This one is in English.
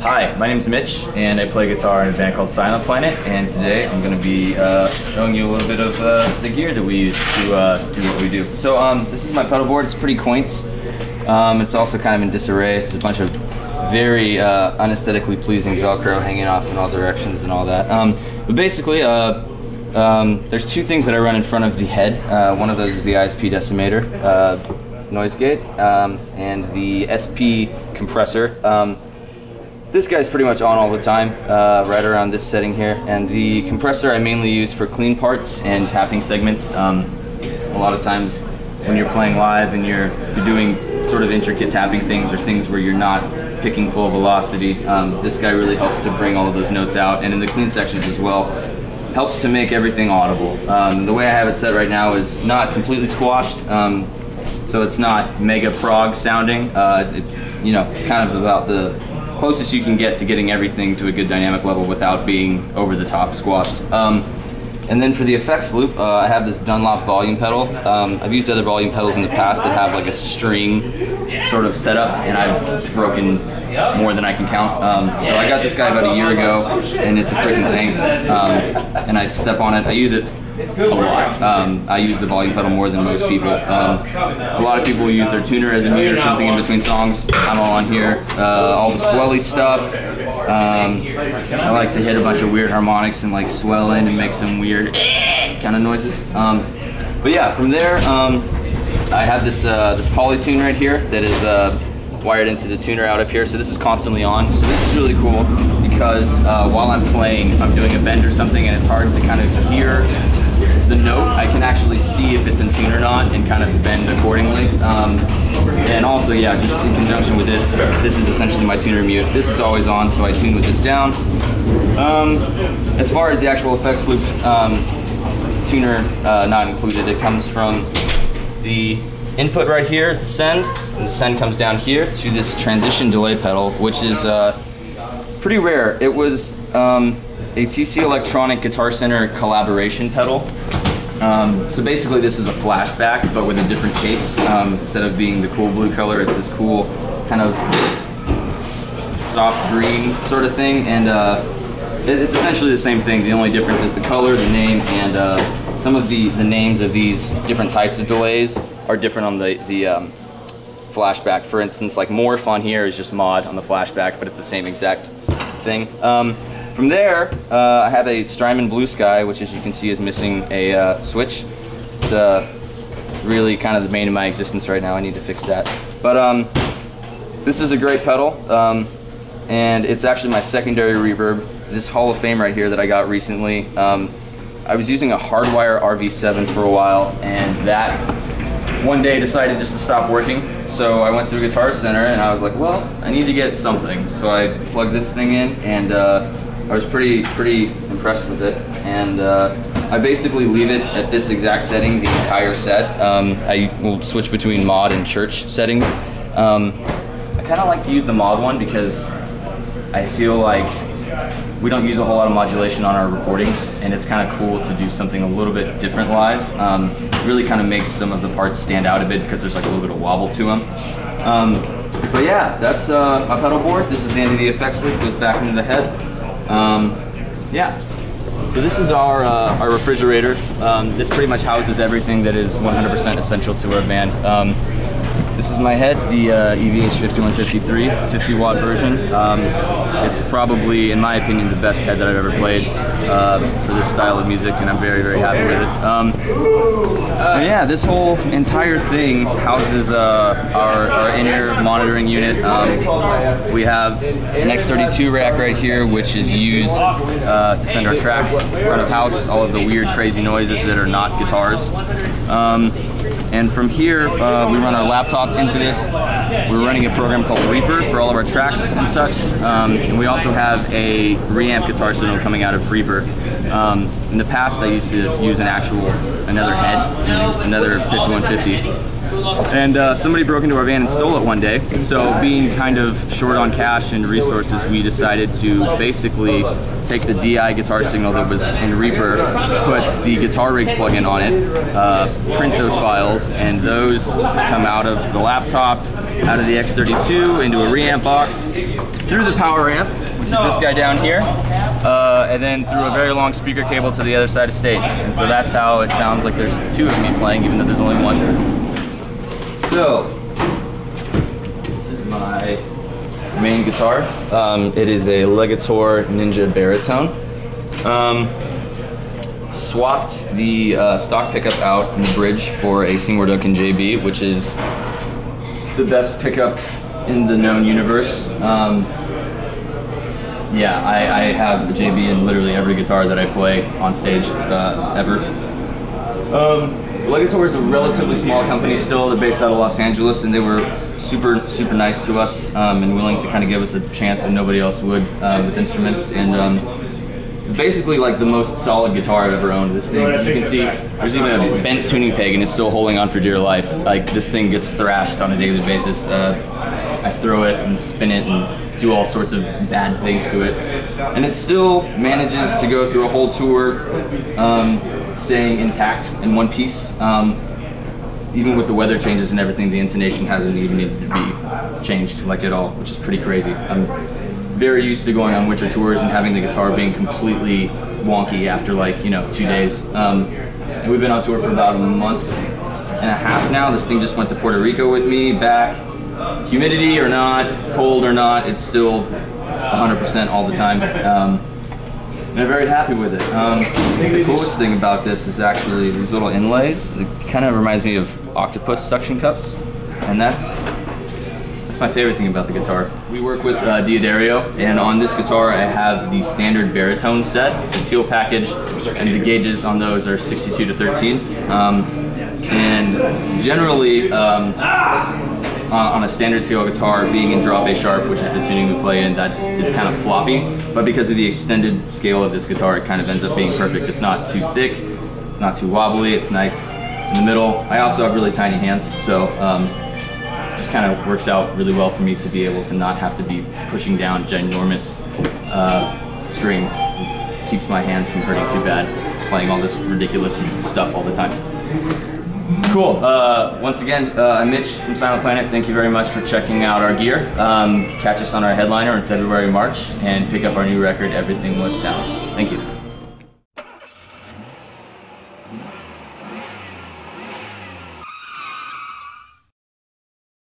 Hi, my name's Mitch, and I play guitar in a band called Silent Planet, and today I'm going to be showing you a little bit of the gear that we use to do what we do. So this is my pedal board. It's pretty quaint. It's also kind of in disarray. There's a bunch of very unaesthetically pleasing Velcro hanging off in all directions and all that. But basically, there's two things that I run in front of the head. One of those is the ISP decimator noise gate and the SP compressor. This guy's pretty much on all the time, right around this setting here. And the compressor I mainly use for clean parts and tapping segments. A lot of times when you're playing live and you're doing sort of intricate tapping things or things where you're not picking full velocity, this guy really helps to bring all of those notes out. And in the clean sections as well, helps to make everything audible. The way I have it set right now is not completely squashed, so it's not mega prog sounding. You know, it's kind of about the closest you can get to getting everything to a good dynamic level without being over the top squashed. And then for the effects loop, I have this Dunlop volume pedal. I've used other volume pedals in the past that have like a string sort of setup, and I've broken more than I can count. So I got this guy about a year ago, and it's a freaking tank. And I step on it. I use it a lot. I use the volume pedal more than most people. A lot of people use their tuner as a mute or something in between songs. I'm all on here. All the swelly stuff. I like to hit a bunch of weird harmonics and like swell in and make some weird kind of noises. But yeah, from there, I have this this polytune right here that is wired into the tuner out up here, so this is constantly on. So this is really cool because while I'm playing, if I'm doing a bend or something and it's hard to kind of hear the note, I can actually see if it's in tune or not and kind of bend accordingly. And also, yeah, just in conjunction with this, this is essentially my tuner mute. This is always on, so I tune with this down. As far as the actual effects loop, tuner not included. It comes from the input right here is the send, and the send comes down here to this transition delay pedal, which is pretty rare. It was a TC Electronic Guitar Center collaboration pedal. So basically this is a flashback, but with a different case. Instead of being the cool blue color, it's this cool kind of soft green sort of thing. And it's essentially the same thing. The only difference is the color, the name, and some of the names of these different types of delays are different on the flashback. For instance, like morph on here is just mod on the flashback, but it's the same exact thing. From there, I have a Strymon Blue Sky, which as you can see is missing a switch. It's really kind of the bane of my existence right now. I need to fix that. But this is a great pedal, and it's actually my secondary reverb. This Hall of Fame right here that I got recently. I was using a Hardwire RV7 for a while, and that one day decided just to stop working. So I went to a Guitar Center, and I was like, well, I need to get something. So I plugged this thing in, and I was pretty impressed with it, and I basically leave it at this exact setting the entire set. I will switch between mod and church settings. I kind of like to use the mod one because I feel like we don't use a whole lot of modulation on our recordings, and it's kind of cool to do something a little bit different live. Really kind of makes some of the parts stand out a bit because there's like a little bit of wobble to them. But yeah, that's my pedal board. This is the end of the effects loop. Goes back into the head. Yeah, so this is our refrigerator. This pretty much houses everything that is 100% essential to our band. This is my head, the EVH 5153, 50-watt version. It's probably, in my opinion, the best head that I've ever played for this style of music, and I'm very, very happy with it. Yeah, this whole entire thing houses our in-ear monitoring unit. We have an X32 rack right here, which is used to send our tracks to front of house, all of the weird, crazy noises that are not guitars. And from here, we run our laptop into this. We're running a program called Reaper for all of our tracks and such. And we also have a reamp guitar signal coming out of Reaper. In the past, I used to use an actual, another head, another 5150. And somebody broke into our van and stole it one day. So being kind of short on cash and resources, we decided to basically take the DI guitar signal that was in Reaper, put the Guitar Rig plugin on it, print those files, and those come out of the laptop, out of the X32, into a reamp box, through the power amp, which is this guy down here, and then through a very long speaker cable to the other side of stage. And so that's how it sounds like there's two of me playing, even though there's only one. So, this is my main guitar. It is a Legator Ninja Baritone. Swapped the stock pickup out in the bridge for a Seymour Duncan JB, which is the best pickup in the known universe. Yeah, I have the JB in literally every guitar that I play on stage ever. Legator is a relatively small company still. They're based out of Los Angeles, and they were super nice to us and willing to kind of give us a chance that nobody else would with instruments. And it's basically like the most solid guitar I've ever owned. This thing, you can see, there's even a bent tuning peg, and it's still holding on for dear life. Like, this thing gets thrashed on a daily basis. I throw it and spin it and do all sorts of bad things to it, and it still manages to go through a whole tour. Staying intact in one piece. Even with the weather changes and everything, the intonation hasn't even needed to be changed like at all, which is pretty crazy. I'm very used to going on winter tours and having the guitar being completely wonky after, like, you know, 2 days. And we've been on tour for about a month and a half now. This thing just went to Puerto Rico with me back. Humidity or not, cold or not, it's still 100% all the time. And I'm very happy with it. The coolest thing about this is actually these little inlays. It kind of reminds me of octopus suction cups, and that's my favorite thing about the guitar. We work with D'Addario, and on this guitar I have the standard baritone set. It's a teal package, and the gauges on those are 62 to 13. And generally, on a standard steel guitar, being in drop A sharp, which is the tuning we play in, that is kind of floppy. But because of the extended scale of this guitar, it kind of ends up being perfect. It's not too thick, it's not too wobbly, it's nice in the middle. I also have really tiny hands, so it just kind of works out really well for me to be able to not have to be pushing down ginormous strings. It keeps my hands from hurting too bad, playing all this ridiculous stuff all the time. Cool. Once again, I'm Mitch from Silent Planet. Thank you very much for checking out our gear. Catch us on our headliner in February, March, and pick up our new record, Everything Was Sound. Thank you.